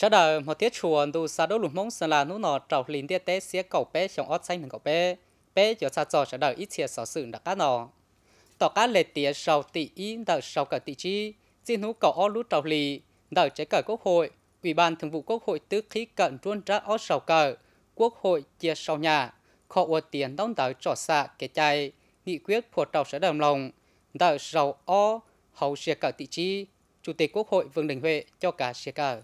Sau đó một tiết chuồn từ xa đô lùm mông sơn là nụ nọ trầu lìn tiết tế xía cầu bé trong ót xanh mình cầu bé cho xa trò sau đó ít chia sẻ sự đặc cá nọ. Tỏ cá lệ tiết sau tỷ ý đợi sau cả tỷ chi, xin hú cầu ó lút trầu lì đợi chế cờ quốc hội, ủy ban thường vụ quốc hội tứ khí cận run ra ót sau cờ quốc hội chia sau nhà, khó ủa tiền đóng đợi trò xa kể chạy nghị quyết của trầu sẽ đầm lòng đợi sau ó hậu chia cờ tỷ chi. Chủ tịch Quốc hội Vương Đình Huệ cho cả xe cờ.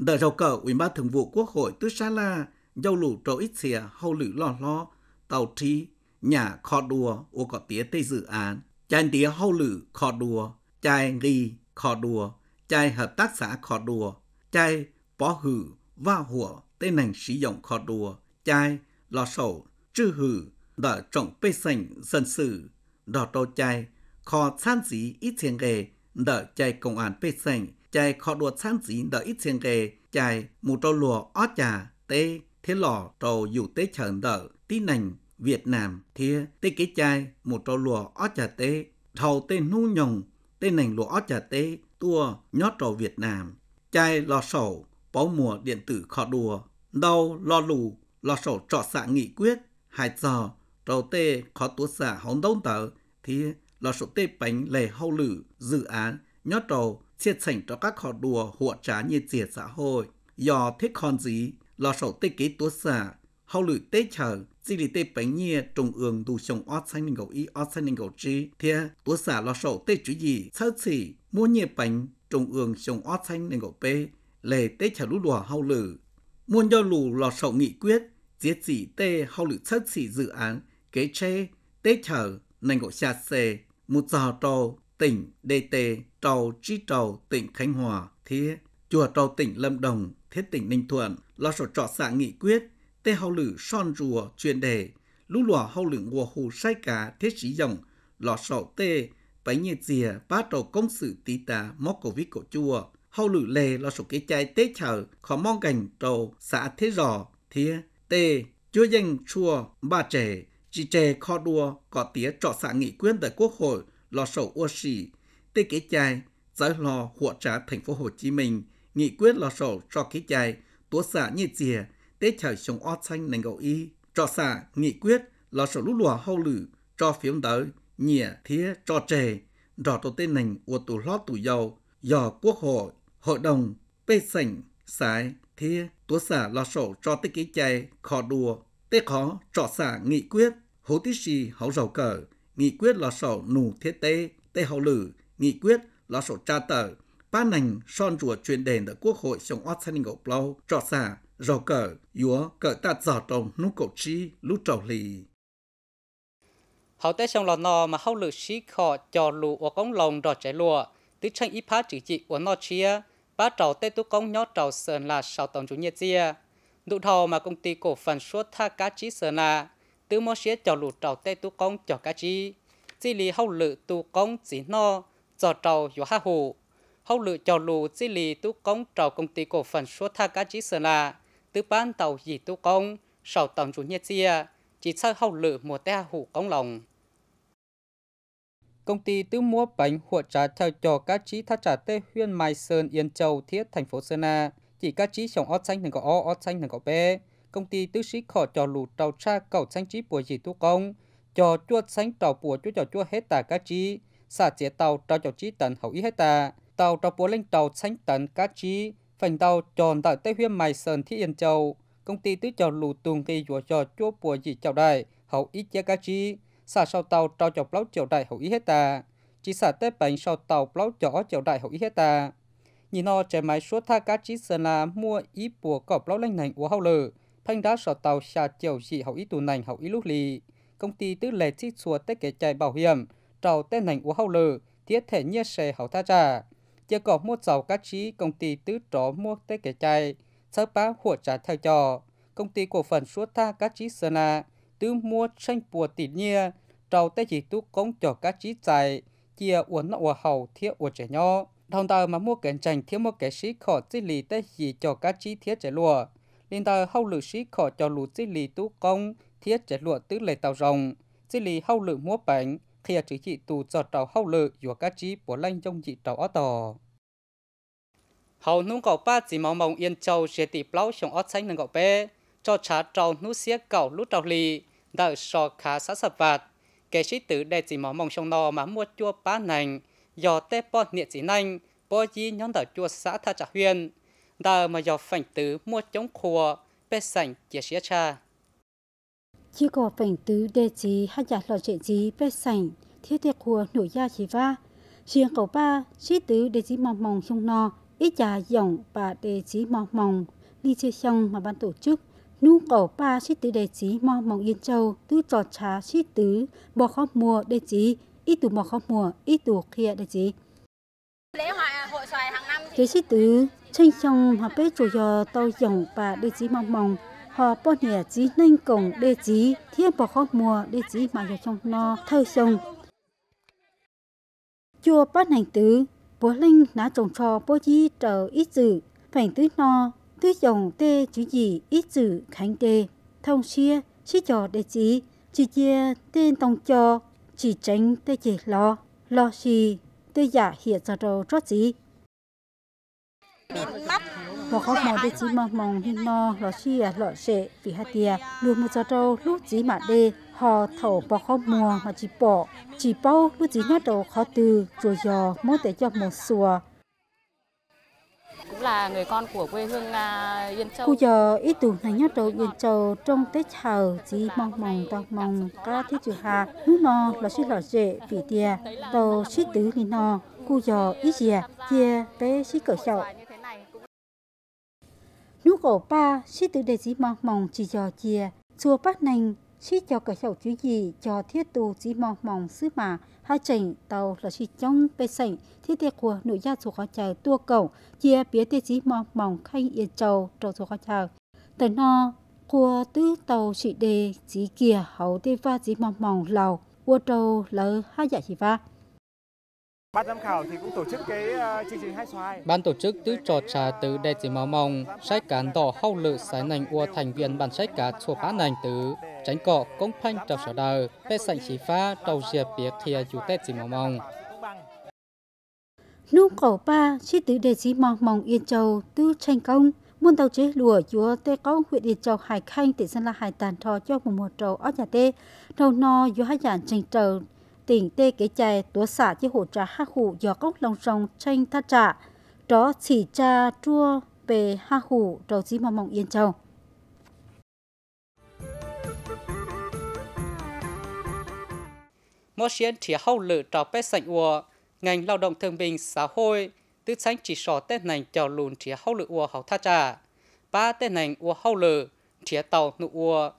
Đợi rầu cờ Ủy ban Thường vụ Quốc hội tứ xa la, dâu lũ trâu ít xìa, hâu lử lò lo, tàu trí, nhà khó đùa, ô có tía tây dự án. Chai tía hâu lử khó đùa, chai nghi khó đùa, chai hợp tác xã khó đùa, chai bó hử, va hủa, tê nành sử dụng khó đùa, chai lò sổ, trư hử, đợi trọng bê sành dân sự, đò trâu chai, khó sản dí ít tiền nghề, đợi chạy công an bê sành, chạy khó đùa sản dí đợi ít tiền nghề, chạy mù trâu lùa ó trà, tê, thế lò trâu dù tê chởn đợi, tí nành, Việt Nam, thia, tê kế chạy mù trâu lùa ó trà tê, thầu tê nu nhồng, tê nành lùa ó trà tê, tua, nhót trâu Việt Nam, chạy lò sổ, báo mùa điện tử khó đùa, đau, lò lù, lò sổ trọ xạ nghị quyết, hại giò, trâu tê khó tố xạ hóng đông tờ, thia, lò sổ tê bánh lề hâu lử dự án nhót trầu chia sảnh cho các họ đùa hụa trá như dìa xã hội do thích con gì lò sổ tê kế tố xả hâu lử tê chờ di lý tê bánh nhia trung ương đủ chồng ót xanh ninh gầu y ót xanh ninh gầu chi thia tố xả lò sổ tê chú gì sơ xỉ mua nhia bánh trung ương chồng ót xanh ninh gầu pê lề tê chờ lũ đùa hâu lử muôn do lù lò sổ nghị quyết giết gì tê hâu lử sơ xỉ dự án kế chê tê chờ ninh gầu xa xê một giờ trầu tỉnh DT trầu chi trầu tỉnh Khánh Hòa thế chùa trầu tỉnh Lâm Đồng thế tỉnh Ninh Thuận lo sổ trọ xã nghị quyết tê hậu lử son rùa chuyên đề lũ lùa hậu lử ngùa hù sai cá thế sĩ dòng lọ sổ tê bánh nhiệt dìa ba trầu công sự tí tá móc cổ vít cổ chùa hậu lử lề lo sổ kế chai tê chở khó mong gành trầu xã thế giò thế tê chúa danh chùa ba trẻ chỉ trẻ kho đua có tía trọ xã nghị quyết tại quốc hội lò sổ ô xỉ tê kế chai giải lò hụa trá thành phố Hồ Chí Minh nghị quyết lò sổ cho kế chai tố xã nhiệt dìa tê trời sống ót xanh nành gậu y trọ xã nghị quyết lò sổ lũ lùa hâu lử cho phiếm tới nhịa thía cho trẻ rò tổ tên nành ua tù lót tù dầu dò quốc hội hội đồng bê sảnh sái thía tố xã lò sổ cho tê kế chai kho đua tê khó trọ xã nghị quyết hố tí xì hấu dầu cờ nghị quyết lò sổ nù thiết tê tê hậu lử nghị quyết lò sổ tra tờ ba nành son rùa chuyên đề tại quốc hội trong ót xanh ngậu plau trọ xã dầu cờ dúa cờ tạt giò trồng nút cậu chi lút trầu lì hậu tê trong lò nò mà hậu lử xí khò trò lù của công lồng rò trái lùa tứ tranh ít phá chữ trị của nò chia bá trầu tê tú công nhót trầu sờn là sáu tổng chủ nhiệt chia nụ thầu mà công ty cổ phần suốt tha cá chí sờn là tứ mô xế cho lụt trầu tê tú công cho cá chi di lì hậu lự tú công chỉ no cho trầu dù ha hủ hậu lự cho lụt di lì tú công trầu công ty cổ phần suốt tha cá chi sơn là tứ bán tàu gì tú công sầu tàu chủ nhiệt chia chỉ sao hậu lự mùa tê hủ công lòng công ty tứ mua bánh hụa trà theo cho cá chi tha trà tê huyên mai sơn yên châu thiết thành phố sơn la chỉ cá chi trồng ót xanh thành có ó ót xanh thành có bê công ty tứ sĩ khó cho lụt tàu tra cầu xanh chí bùa dì tú công cho chuột xanh tàu bùa chú cho chua hết tà cá chí xả chế tàu trao cho chí tần hậu ý hết tà tàu trao bùa lên tàu xanh tần cá chí phần tàu tròn tại tây huyên mài sơn thị yên châu công ty tứ cho lụt tuồng kỳ dùa cho chua bùa dì chào đại hậu ý chế cá chí xả sau tàu trao cho plau chào đại hậu ý hết tà chỉ xả tê bánh sau tàu plau chó chào đại hậu ý hết tà nhìn nó trẻ máy suốt tha cá chí sơn là mua ý bùa cọp plau lên nành uống hậu lử thanh đá sọ tàu xa chiều dị hậu ý tù nành hậu ý lúc lì công ty tứ lệ chi xua tết kế chạy bảo hiểm trầu tên nành uống hậu lử thiết thể nhiệt xe hậu tha trà chưa có mua dầu cá trí công ty tứ tró mua tết kế chạy sớ bá hủa trà theo trò công ty cổ phần suốt tha cá trí sơn la tứ mua tranh bùa tỉ nhia trầu tết dị tú cống cho cá trí chạy chia uốn nọ hậu thiết uốn trẻ nho thông tờ mà mua cạnh tranh thiếu một cái sĩ khỏi chi lì tết dị cho cá trí thiết trẻ lùa liên tờ hậu lử sĩ khó cho lụt di lì tú công thiết chế lụa tứ lệ tàu rồng di lì hậu lử mua bánh khi chữ chị tù cho trào hậu lử dùa cá trí bổ lanh trong chị trào ó tò hầu nung cậu ba chỉ mong mong yên châu sẽ tỷ plau trong ót xanh nâng cậu bé cho trả trâu nút xé cậu lút trâu lì đợi so khá sát sập vạt kẻ sĩ tử đệ chỉ mong mong trong nò mà mua chua ba nành do tép bọt nhẹ chỉ nành bò gì nhóm đợi chua xã tha trả huyền đợi mà do phành tử mua chống khua bé sành chia sẻ cha chỉ có phành tử đệ chỉ hay giả lo chuyện gì bé sành thiết tuyệt khua nổi da chỉ va riêng cậu ba sĩ tử đệ chỉ mong mong trong nò ít trà dòng và đề chí mong mong đi chơi xong mà ban tổ chức nhu cầu ba sĩ tứ đề chí mong mong yên châu tứ trò trà sĩ tứ bò khó mùa đề chí ít tù bò khó mùa ít tù kia đề chí lễ hội xoài hàng năm thì sĩ tứ tranh xong họ bếp chủ giờ tàu dòng và đề chí mong mong họ bỏ nhẹ chí nâng cổng đề chí thiên bò khó mùa đề chí mà giờ trong no thơ sông chùa bát hành tứ bố linh ná trồng trò bố chi trở ít dự phành tứ no tứ dòng tê chữ gì ít dự khánh tê thông xia xí trò đề chí chỉ chia tên tông cho chỉ tránh tê chỉ lo xì tê giả hiện giờ đầu trót gì bỏ khóc mò đề chí mong mong hình no lo xia lo xệ vì hạt tia luôn một giờ đầu lúc chí mà đê họ thổ bỏ khó mùa mà chỉ bỏ chỉ bao lúc chỉ nhát đầu khó từ rồi giò mỗi để cho một xùa cũng là người con của quê hương Yên Châu. Bây giờ ít tuổi này nhát đầu Yên Châu trong Tết hào chỉ mong mong tao mong các thiết chữ hà nước no là suy lọ dễ vì tia tàu suy tứ thì no cô giờ ít gì chia bé suy cởi sậu nước cổ ba suy tứ để chỉ mong mong chỉ giò chia chùa bát nành xí cho cả sầu chú gì cho thiết tù chỉ mong mong xứ mà hai chảnh tàu là xí trong bê sảnh thiết tiệc của nội gia số khó chờ tua cẩu chia bía tiệc chỉ mong mong khanh Yên Châu trò số khó chờ tần no của tứ tàu xị đề chỉ kia hậu tê va chỉ mong mong lầu của trâu lỡ hai giải chỉ va. Ban giám khảo thì cũng tổ chức cái chương trình hai xoài. Ban tổ chức tứ trò trà tứ đề chỉ mong mong sách cán đỏ hậu lự sái nành của thành viên bản sách cá chùa phá nành tứ tránh cọ công phanh trầu sở đời tết sảnh chỉ pha đầu diệp biệt thìa chủ tết chỉ mong mong nung cầu ba sĩ tứ đề chỉ mong mong Yên Châu tứ tranh công muôn tàu chế lùa chúa tê công huyện Yên Châu hải khanh tỉnh dân la hải tàn thò cho một trầu ở nhà tê đầu no do hai giản tranh trầu tỉnh tê kế chài tủa xả chế hỗ trà ha hủ do cốc lòng sông tranh thắt trả đó chỉ cha chua về ha hủ trầu chỉ mong mong Yên Châu. Một chiến thì hậu lự trò bé sành ua ngành lao động thương binh xã hội tứ sánh chỉ sò tết nành chào lùn thì hậu lự ua hậu tha trà ba tết nành ua hậu lự thì tàu nụ ua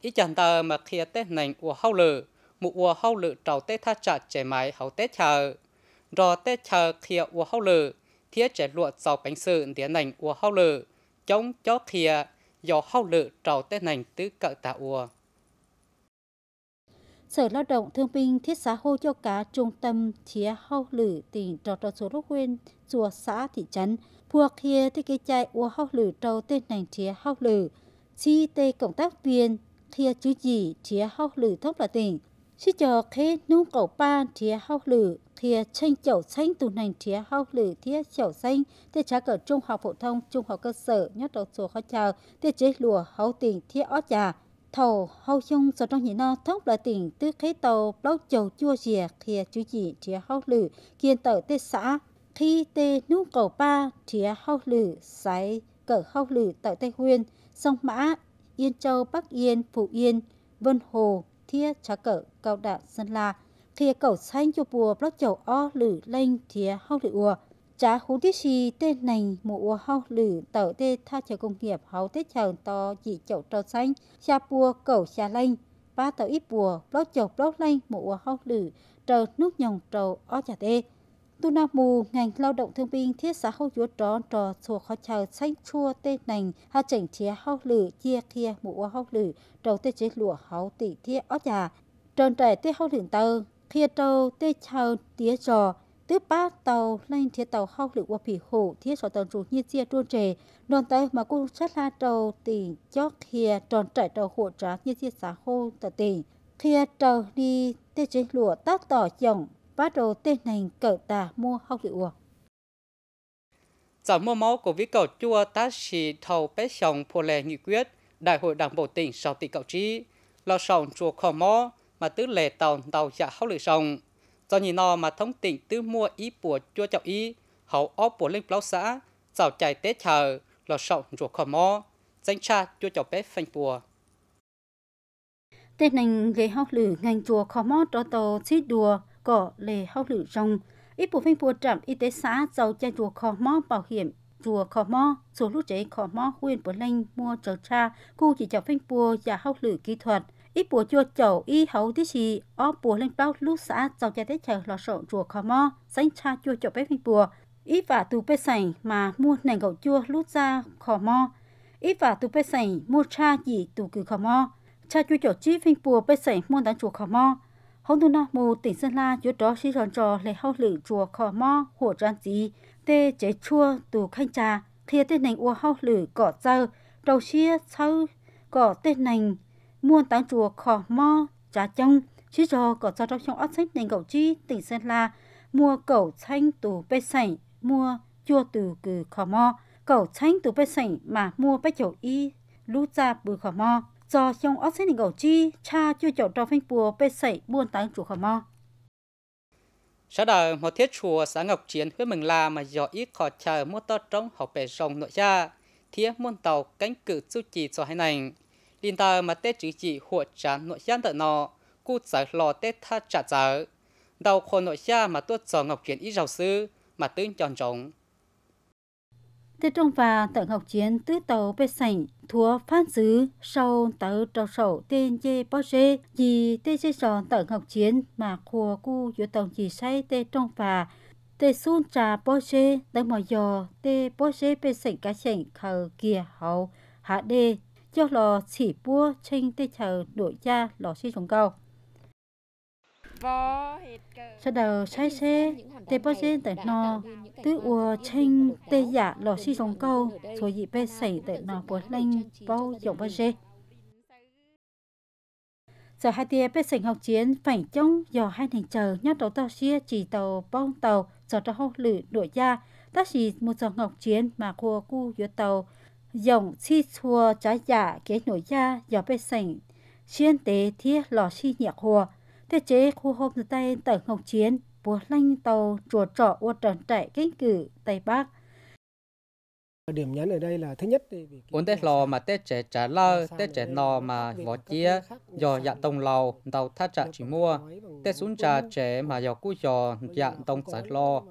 ít chẳng tờ mà kia tết nành ua hậu lự mụ ua hậu lự trào tết tha trà trẻ mái hậu tết chờ rò tết chờ kia ua hậu lự thiết trẻ lụa giàu bánh sự tiến nành ua hậu lự chống chó kia do hậu lự trào tết nành tứ cỡ tạ ua. Sở Lao động Thương binh Thiết xã Hô Châu Cá Trung tâm Thía Hâu Lử tỉnh Trò Trò Số Đốc Huyên Chùa Xã Thị Trấn Phua Khia Thế Kế Chạy Ua Hâu Lử Trâu Tên Nành Thía Hâu Lử Chi Tê Cộng tác viên Khia Chú Dì Thía Hâu Lử Thốc là tỉnh Sư Trò Khê Nung Cẩu Ba Thía Hâu Lử Khia Tranh Chậu Xanh Tù Nành Thía Hâu Lử Thía Chậu Xanh Thế Trá Cở Trung học Phổ thông Trung học Cơ sở Nhất Đầu Số Khó Chào Thế Chế Lùa Hâu Tỉnh Thía Ó Trà thầu hậu chung sở trong những no thóc là tỉnh tứ khế tàu bóc chầu chua dìa kia chú chỉ chia hậu lử kiên tờ tê xã khi tê nú cầu ba chia hậu lử sái cỡ hậu lử tại Tây Huyên sông Mã Yên Châu Bắc Yên Phú Yên Vân Hồ thia trá cỡ Cao Đạn Sơn La kia cầu xanh cho bùa bóc chầu o lử lanh thia hậu lử ua trá hú tiết si tên nành mùa ua hậu lử tàu tê tha chờ công nghiệp hậu tết chờ to dị chậu trâu xanh xa bùa cầu xa lanh ba tàu ít bùa lót chậu lót lanh mùa ua hậu lử trầu nước nhồng trầu ó trà tê tu nam mù ngành lao động thương binh thiết xã hậu chúa tròn trò chùa khó chờ xanh chua tên nành ha chảnh thía hậu lử chia kia mùa ua hậu lử trầu tê chế lụa hậu tỷ thía ó trà tròn trẻ tê hậu lử tơ kia trâu tê chờ tía trò tứ ba tàu lên thiết tàu hậu lử qua phỉ hổ thiết sọ tàu rủ như chia trôn trề non tay mà cô sát la trầu tỉnh chót kia tròn trải trầu hộ trá như chia xã hô tờ tỉnh kia trầu đi tê chế lụa tác tỏ chồng bắt đầu tên nành cỡ tà mua hậu lử. Giọng mô mô của vi cầu chua tác sĩ thầu bế sòng phô lệ nghị quyết Đại hội Đảng bộ tỉnh sau tỷ cầu trí, lo sòng chùa khổ mô mà tứ lệ tàu giả hóc lửa sòng. Do nhìn nó mà thống tỉnh tứ mua ý bùa chua chậu ý, hậu óp bùa linh báo xã, giàu chạy tế chờ, lo sòng chùa khổ mô, danh cha chua chậu bế phanh bùa. Tết nành lệ hóc lửa ngành chùa khổ mô cho tàu xí đùa, cỏ lệ hóc lửa rồng. Ít bộ phim của trạm y tế xã giàu cha chùa khò mò bảo hiểm chùa khò mò số lúc chế khò mò huyện bờ lanh mua trầu cha cô chỉ chào phim bùa và học lử kỹ thuật ít bùa chùa chậu y hậu tí xì ó bùa lên bao lúc xã giàu cha tết chờ lò sổ chùa khò mò sánh cha chùa chậu bé phim bùa ít và tù bê sảnh mà mua nành gậu chua lúc ra khò mò ít và tù bê sảnh mua cha gì tù cử khò mò cha chùa chậu chi phim bùa bê sảnh mua đán chùa khò mò Hồng Đô Na Mù tỉnh Sơn La chứa trò xí ròn trò lấy hậu lự chùa khò mò hổ tràn dí tê chế chua tù khanh trà thia tên nành ua hậu lự cỏ dơ đầu xia sau cỏ tên nành muôn táng chùa khò mò trà trông xí rò cỏ dơ trong trong óc sách nành gậu chi tỉnh Sơn La mua cẩu xanh tù bê sảnh mua chua từ cử khò mò cẩu xanh tù bê sảnh mà mua bách chậu y lú ra bừ khò mò do trong ốc xét gầu chi cha chưa chọn trò phanh bùa bê sẩy buôn táng chùa khò mò. Sau đó một thiết chùa xã Ngọc Chiến huyện Mường La mà do ít khó chờ mua to trong học bể rồng nội gia thiết muôn tàu cánh cử du trì cho hai nành liên tờ mà tết chữ chỉ hộ trán nội gia tự nọ cụ giải lò tết tha trả giải đầu khôn nội gia mà tuốt cho Ngọc Chiến ít giàu sư mà tứ tròn rồng. Tết trong và tận Ngọc Chiến tứ tàu bê sảnh thua phát dứ sau tớ trò sổ tên dê bó dê dì tê dê tròn tận Ngọc Chiến mà khua cu dụ tổng dì say tê trong và tê xuân trà bó dê tận mò dò tê bó dê bê sảnh cá sảnh khờ kìa hậu hạ đê cho lò chỉ bua tranh tê chờ đội gia lò xí trồng cầu. Sau đầu sai xe tê bó dê tận nò tứ ua chênh tê giả lò xí giống câu rồi dị bê xảy tệ nò bột lanh bao dòng bó dê. Giờ hai tía bê sảnh Ngọc Chiến phảnh trông dò hai thành chờ nhát đầu tàu xia chỉ tàu bong tàu dò cho hô lử đuổi ra tác chỉ một dòng Ngọc Chiến mà khua cu dưới tàu dòng xí xua trái giả kế nổi ra dò bê sảnh xuyên tế thiết lò xí nhạc hùa thế chế khu hôm từ tay tờ Ngọc Chiến bùa lanh tàu chùa trọ ua trần trại cánh cử Tây Bắc. Điểm nhấn ở đây là thứ nhất uốn tết lò mà tết trẻ trả lơ tết trẻ nò mà vỏ chia dò dạ tông lầu tàu tha trạ chỉ mua tết xuống trà trẻ mà dò cú dò dạ tông giải lò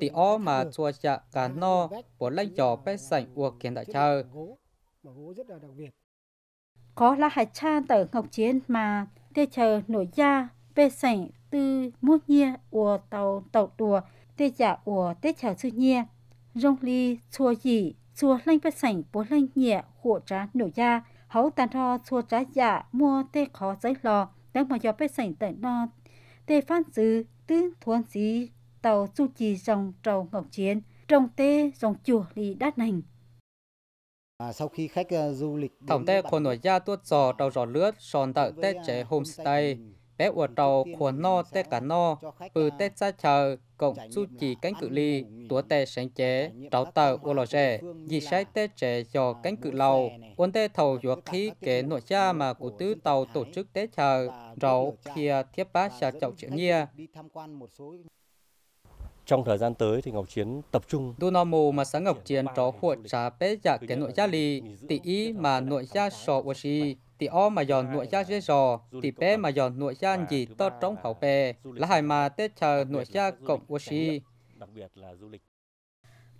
tỉ ó mà chua dạ cá no bùa lanh dò bét sảnh ua kiến đại trơ có là hải chan tờ Ngọc Chiến mà tê chờ nổi da bê sảnh tư mút nhia ủa tàu đùa tê giả ủa tê chờ sư nhia rong ly chua dỉ chua lanh bê sảnh bố lanh nhẹ hộ trá nổi da hấu tàn ho chua trá giả mua tê khó giấy lò đang mà do bê sảnh tận no tê phan dứ tư thuần dí tàu chu trì dòng trầu Ngọc Chiến trồng tê dòng chùa lì đát nành. Sau khi khách du lịch tổng tê khổ nổi da tuốt giò trầu giò lướt sòn tợ tê chế homestay bé ủa tàu khuôn no tê cả no từ tê xa chờ cộng du trì cánh cự ly tủa tê sáng chế tráo tàu ua lò rẻ dì sai tê chế dò cánh cự lầu uốn tê thầu dùa khí kế nội gia mà cụ tứ tàu tổ chức tê chờ ráo kia thiếp bá xa chậu triệu nhia. Trong thời gian tới thì Ngọc Chiến tập trung đu no mù mà xã Ngọc Chiến tró hộ trá bé giả kế nội gia lì tỷ ý mà nội gia sò ua xì tỷ o mà giòn nội gia dễ dò tỷ bé mà giòn nội gia gì to trống hậu bè là hai mà tết chờ nội gia cộng ua xì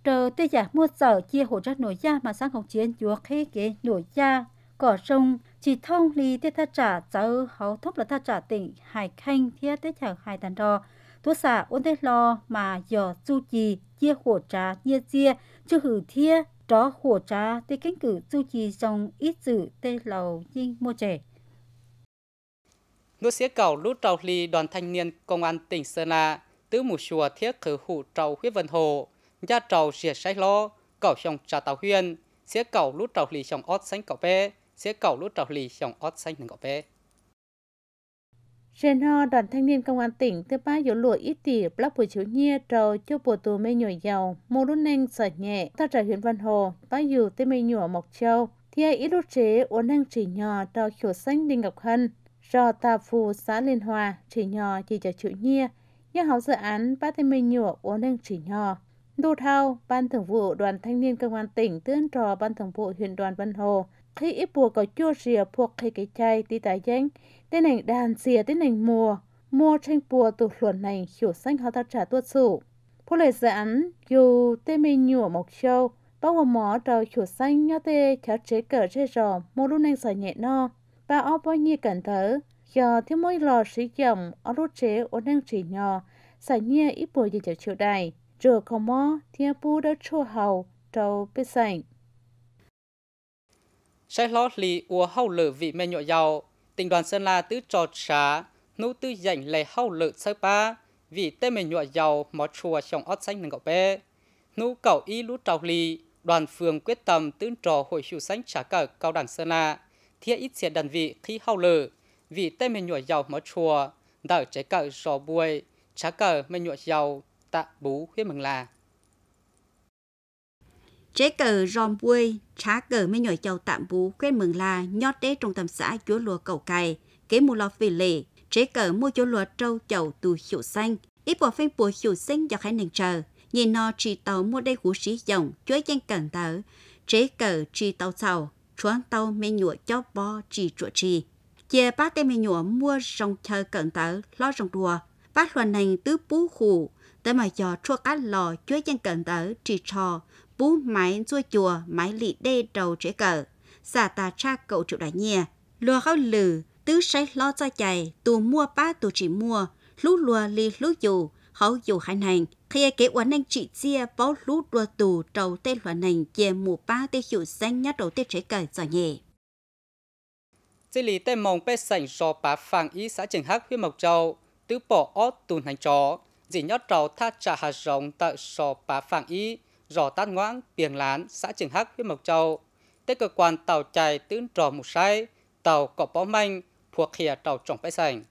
chờ tết giả mua sở chia hộ trá nội gia mà xã Ngọc Chiến chúa khế kế nội gia cỏ sông chỉ thông lì tết tha trả cháu hấu thốc là tha trả tỉnh Hải Khanh thiết tết chờ hai tàn đo tuốt xả ôn tết lo mà dò chu trì chia hộ trá nhia chia chưa hử thia đó hổ trá tê cánh cử du trì dòng ít dự tê lầu dinh mua trẻ. Nút xế cầu lút trầu ly đoàn thanh niên công an tỉnh Sơn La tứ mù chùa thiết khử hủ trầu huyết vân hồ gia trầu rìa sách lo cầu trong trà tàu huyên xế cầu lút trầu ly trong ót xanh cậu bé xế cầu lút trầu ly trong ót xanh cậu bé. Trên ho đoàn thanh niên công an tỉnh thứ ba dỗ lụa ít tỷ block buổi chiều nhia trầu cho bộ tù mê nhồi dầu mô đun neng sợi nhẹ ta trở huyện Văn Hồ bá dù tê mê nhủa Mộc Châu thì ai ít đốt chế uốn năng chỉ nhỏ trầu khổ xanh Đinh Ngọc Hân do tà phù xã Liên Hòa chỉ nhỏ chỉ cho chịu nhia nhà hậu dự án ba tê mê nhủa uốn năng chỉ nhỏ đô thao ban thường vụ đoàn thanh niên công an tỉnh tương trò ban thường vụ huyện đoàn Văn Hồ khi ít bùa có chua rìa buộc khi cái chai tí tài danh tên này đàn rìa tên này mùa mua tranh bùa tụt luận này hiểu xanh họ ta trả tuột sủ phụ lệ dự án dù tê mê nhủa Mộc Châu bao gồm mỏ trời hiểu xanh nhá tê chá chế cỡ chế rò mô đun anh sở nhẹ no và ó bao nhiêu cẩn thở do thiếu mỗi lò sĩ chồng ó rút chế ổn năng chỉ nhỏ xài nhia ít bùa gì chở triệu đài rửa không mò thiên bù đã chua hầu trâu bê sảnh sẽ lót lì ua hậu lử vị mê nhọ giàu tỉnh đoàn Sơn La tứ trọt xá nụ tư dành lệ hậu lử sơ ba vị tê mê nhọ giàu mò chùa trong ót xanh nâng cậu bê nụ cậu y lút trào lì đoàn phường quyết tâm tứ trò hội hữu xanh trả cờ cao đẳng Sơn La thiết ít xe đàn vị khi hậu lử vị tê mê nhọ giàu mò chùa đỡ trái cờ rò buôi trả cờ mê nhọ giàu tạ bú huyết mừng là chế cờ ròm vui, trá cờ mới nhồi chầu tạm bú quên mừng là nhót đế trong tầm xã chúa lùa cầu cày, kế mù lò phì lệ, chế cờ mua chúa lùa trâu chầu tù hiệu xanh, ít bỏ phên bùa hiệu xanh do khái nền chờ, nhìn nó trì tàu mua đây hú sĩ dòng, chuối chanh cẩn thở, chế cờ trì tàu sầu, chuán tàu mê nhụa cho bo trì chuột trì, chia bát tê mê nhụa mua rồng chờ cẩn thở, lo rồng đùa, bát hoàn hành tứ bú khủ, tới mà cho chuột cát lò chuối chanh cẩn thở trì trò. Bú máy chua chùa máy lị đê đầu chế cờ xả tà cha cậu triệu đại nhia lùa khâu lử tứ say lo cho chạy tù mua ba tù chỉ mua lú lùa lì lú dù khẩu dù hành hành khi kế uốn anh chị chia bó lú đua tù trầu tên loạn hành chia mù ba tê hiệu danh nhát đầu tết chế cờ giỏi nhẹ xử lý tên mông bê sảnh do bá phàng ý xã Trường Hắc huyện Mộc Châu tứ bỏ ót tùn hành chó dì nhát trầu thắt trả hạt rồng tại so bá phàng ý rò tát ngoãng piềng lán xã Trường Hắc huyện Mộc Châu tới cơ quan tàu chạy tưn trò một sai tàu cọ bó manh thuộc khìa tàu trọng bãi sành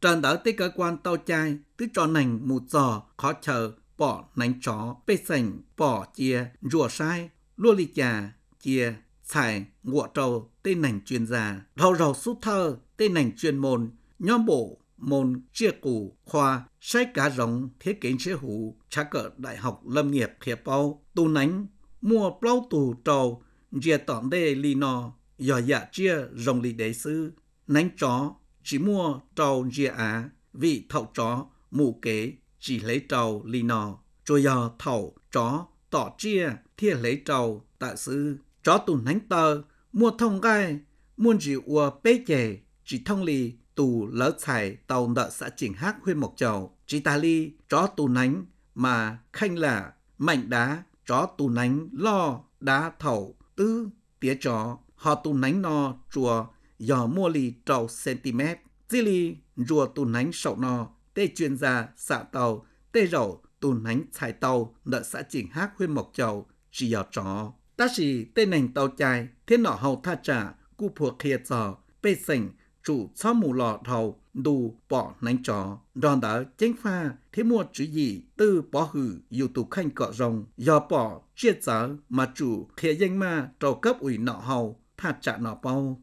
trần đỡ tới cơ quan tàu chạy tứ trò nành một giò khó chờ bỏ nành chó bãi sành bỏ chia rùa sai lua lì chà chia xài ngụa trầu tên nành chuyên gia rau rau sút thơ tên nành chuyên môn nhóm bổ môn chia củ khoa sách cá rồng thiết kế chế hủ trá cỡ đại học lâm nghiệp khía bao tù nánh mua bao tù trầu chia tỏn đê lì nò dò dạ chia rồng lì đế sư nánh chó chỉ mua trầu chia á vị thậu chó mù kế chỉ lấy trầu lì nò cho dò thậu chó tỏ chia thiết lấy trầu tạ sư chó tù nánh tờ mua thông gai muôn chỉ ua bế chè chỉ thông lì tù lỡ xài tàu nợ xã Trường Hắc huyện Mộc Châu chỉ ta ly chó tù nánh mà khanh là mảnh đá chó tù nánh lo đá thẩu tư tía chó họ tù nánh no chùa dò mua lì trầu cm di lì rùa tù nánh sậu no tê chuyên gia xạ tàu tê rậu tù nánh xài tàu nợ xã Trường Hắc huyện Mộc Châu chỉ dò chó ta chỉ tê nành tàu chài thiên nọ hầu tha trả cu phùa khía giò bê sảnh chủ xóa mù lò thầu đù bỏ nánh chó đòn đỡ chánh pha thế mua chữ gì tư bỏ hử dù tù khanh cọ rồng do bỏ chia giá mà chủ khía danh ma trầu cấp ủy nọ hầu thạt trả nọ bao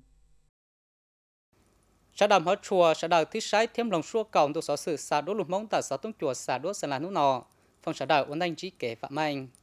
xã đàm hóa chùa xã đào thứ sái thêm lòng xua còng tụ xóa sự xã đỗ lục mông tại xã tung chùa xã đỗ sơn là nụ nọ phòng xã đào uốn anh trí kế phạm anh